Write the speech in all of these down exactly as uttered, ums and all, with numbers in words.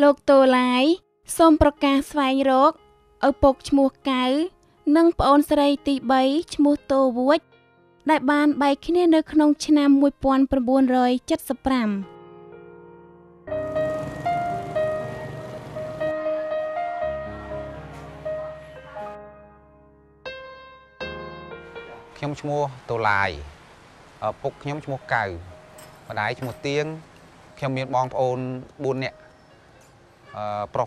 โลกตัวไลส้มประกาศไฟรกเอาปกชมูกไก่นั่งปอนสไลตีใบชมูโตวุ้ยได้บานใบขี้เนื้อขนมชนะมวยปอนประบวนรอยจัดสปรัมขยมชมูตัวลายปกขยมชมูไก่มาได้ชมูเตียงขยมมีบองปอนบุญเนี่ยปร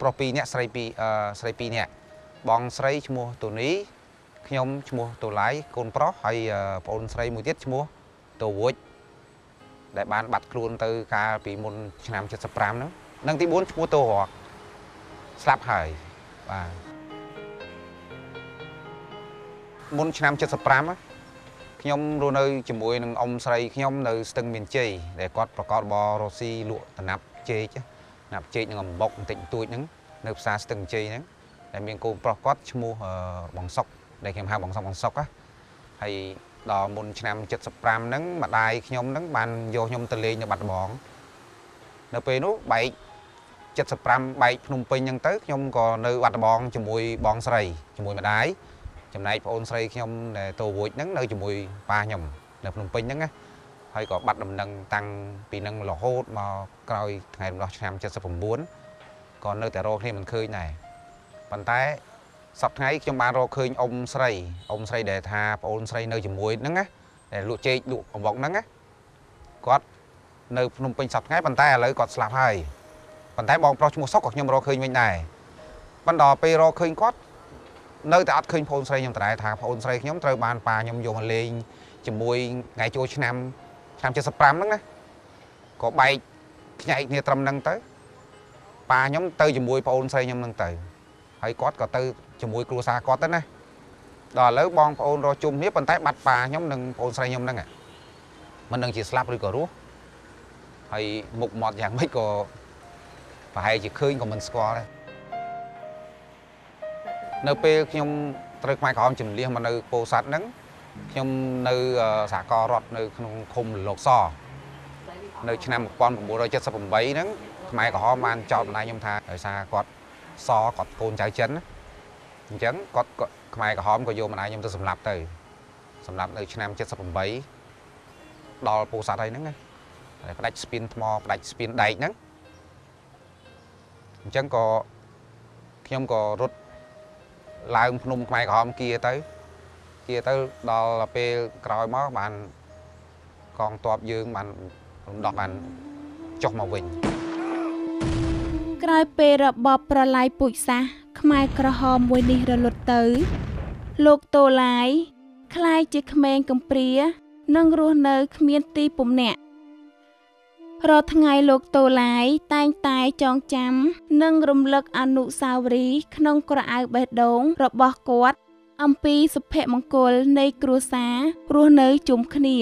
ปรปีเนี่ยสไลปีสไลปีเนี่ยบองสไลชมูตัวนี้ขยมชมูตัวลายคนเพราะให้ปอนสไลมวยเตี้ยชมูตัววุ้ยได้บานบัดครูนตัวกาปีมุนชนะจัดสปรามนะนั่งที่บุญชมูตัวหอกสลับหายมุนชนะจัดสปรามอ่ะขยมรูนเลยจมูกหนึ่งองศาขยมเลยสตึงเมียนเจย์แต่ก็ประกอบบอโรซีลวดนับเจย์จ้ะนับเจย์หนึ่งอมบกติ่งตัวนึงเนื้อซาสตึงเจย์นึงแต่เมียนกูประกอบจมูกบังซอกแต่เข็มหาบังซอกบังซอกอ่ะให้ดอมุนชนะจัดสปรามนึงบัดได้ขยมนึงบันโยขยมตะเลเนี่ยบัดบองเนื้อไปนู้ใบจัดสปรามใบขนมเป็นยังเติร์กขยมก็เนื้อบัดบองจมูกบองศาจมูกบัดได้จำนายพระองค์ใส่ขยมตัววุ้ยนั่งเลยจมูกปลาขยมในพนมเปญนั่งนะให้ก็บัดดำนังตังปีนังหล่อโหดมาไกลไงเราทำจะสะสมบุญก่อนเนื้อแต่เราที่มันเคยไหนปันท้ายสับไงขยมบานเราเคยองค์ใส่องค์ใส่เดธาพระองค์ใส่เนื้อจมูกนั่งนะแต่ลูกเจลูกบอกนั่งนะก็เนื้อพนมเปญสับไงปันท้ายเลยก็สลับให้ปันท้ายบอกเราจมูกซอกกับขยมเราเคยไม่ไหนปันดอไปเราเคยก็เนื้อแต่อัดเคยพอนใส่ยำแต่ทางพอนใส่ยำเตยบานปลายำโยมันเลยจมูกไงโจชนามชามจะสปรามนั่งนะก็ใบใหญ่เนี่ยตรำนั่งเตยปลายำเตยจมูกพอนใส่ยำนั่งเตยให้ก๊อตก็เตยจมูกครูซาก๊อตนั่นนะดอแล้วบองพอนรอจุ่มเนี่ยปันท้ายบัดปลายำนั่งพอนใส่ยำนั่งอ่ะมันนั่งจีสลับเลยก็รู้ให้มุกหมดอย่างไม่ก็ให้จีเคยก็มันสกอร์เลยเนื้อเปรี้ยวขยมตรึกไม้ขอมจิ๋มเลี้ยงมันเนื้อโปสัดนั้นขยมเนื้อสากรอดเนื้อขนมคมหลอกซอเนื้อชนะมุกปอนของบัวเราจะสับผมใบนั้นไม้ขอมันจอบนายยมทาไอ้สากรซอกอดโกนใจเฉินเฉินกอดไม้ขอมก็โยมนายยมจะสำลับเตยสำลับเนื้อชนะจะสับผมใบดอโปสัดอะไรนั้นไงประดับสปินมอประดับสปินใดนั้นเฉินก็ขยมก็รถลายพนมไม้ขอมเกียร์เต๋อเกียร์เต๋อดอลไปกรอยม้อบันกองตอบยืงบันดอกบันจกมาวิ่งกรอยเประบอบประลายปุ๋ยซะขมายกระหอมวันนี้ระลดเต๋อโลกโตหลายคลายจิกแมงกำเปรี้ยนั่งรูเนยขมิ้นตีปุ่มเนี่ยรอทั้งไงโลกโตหลายตายตายจองจำนั่งรำลึกอนุสาวรีย์ขนมกระอาเบดงระบอกกวดอัมพีสุเพมงคลในครัวสารัวเนยจุ่มขณี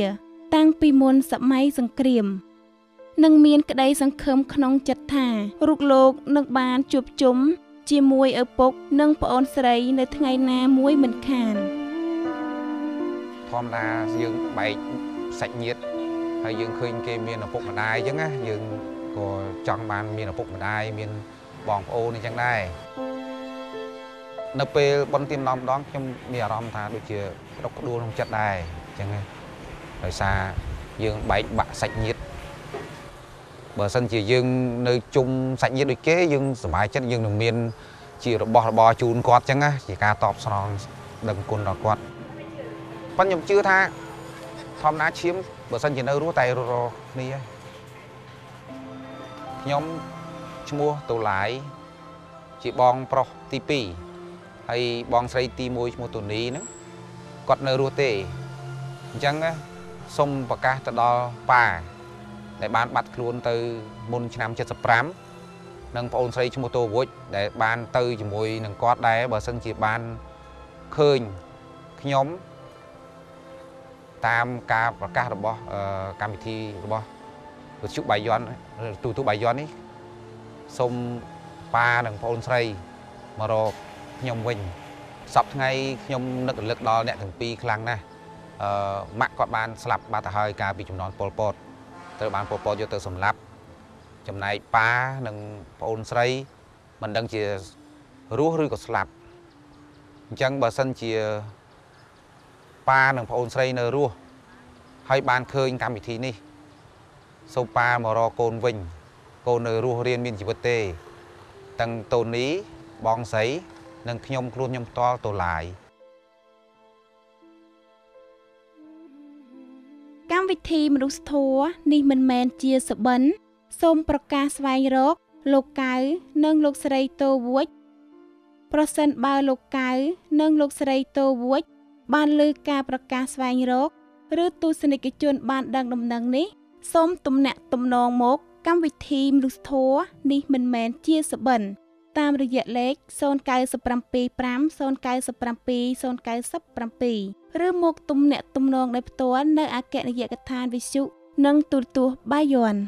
ตั้งปีมนสมัยสังเกรียมนั่งเมียนกระไดสังเคิมขนมจัดถ่ารุกโลกนั่งบานจุบจุ้มจีมวยเอปกนั่งปอนใส่ในทั้งไงนามวยเหมือนขานพร้อมลายืงใบใส่เงียดให้ยืนคืนเกมีนอปุกมาได้ยังไงยืนก็จังมันมีนอปุกมาได้มีนบองโอนี่จังได้นับไปบนทีมน้องดองจะมีอารมณ์ทางดูเชื่อเราก็ดูลงจัดได้จังไงโดยซายืนใบบะใส่ยิดเบอร์สันจียืนในจุ่มใส่ยิดโดยเก๋ยืนสบายจัดยืนหนึ่งมีนจีรบอบอจูนกอดจังไงจีการตอบสนองดังกุลดอกกอดปัญญมชื่อท่าทอมน้าชิมบสันจีนรู้ใจรอนี่ยมชมัวตัวหลายจีบองปรตีปีให้บองใส่ตีมวยชมัวตัวนี้นึงกอดเนรูเตจังนะส้มปากกาตะดอป่าแต่บานบัดครูนตือมุนชนามเจ็ดสปรัมนังพองใส่ชมัวตัววุ้ยแต่บานตือจีมวยนังกอดได้บสันจีบานเคยยมตามการประกาศระบอบการพิธีระบอบชุดใบย้อนตูตูใบย้อนนี้สมปลาดังพอนไซมารอยมวิงสับไงยมนึกเลือกดอเนี่ยถึงปีครั้งนะมักกอดบานสลับบาตาเฮยการปีจุ่มนอนโปรโปรเตอร์บานโปรโปรโยเตอร์สมรับ จำนายป้าดังปอนไซมันดังเชียรู้หรือก็สลับจังบะสันเชียป้าดังปอนไซเนรู้ให้บ้านเคยทำอีกทีนี่โซป้ามารอโกนวิ่งโกนเนรู้เรียนมินจิบเตตั้งโตนี้บองไซดังขยมครูนยมตอโตหลายการวิธีมนุษย์ทัวนี่มันแมนเจียสบันส้มประกาศไวรกโลกไก่เนื่องโลกสไลโตวุฒิเปอร์เซ็นต์บาโลกไก่เนื่องโลกสไลโตวุฒิบานลือการประกาศไวรกหรือตูสนิกิจวนบานดังดำดังนี้ส้มตุ่มแหนตุ่มนองมกการวิธีมนุษย์ทัวนี่มันแมนเจียสบันตามระยะเล็กโซนไก่สปรัมปีปรัมโซนไก่สปรัมปีโซนไก่สับปรัมปีเรื่องมกตุ่มเนตุ่มนองในตัวเนื้ออาเกะในเยกทานวิชุนังตุตัวใบยอน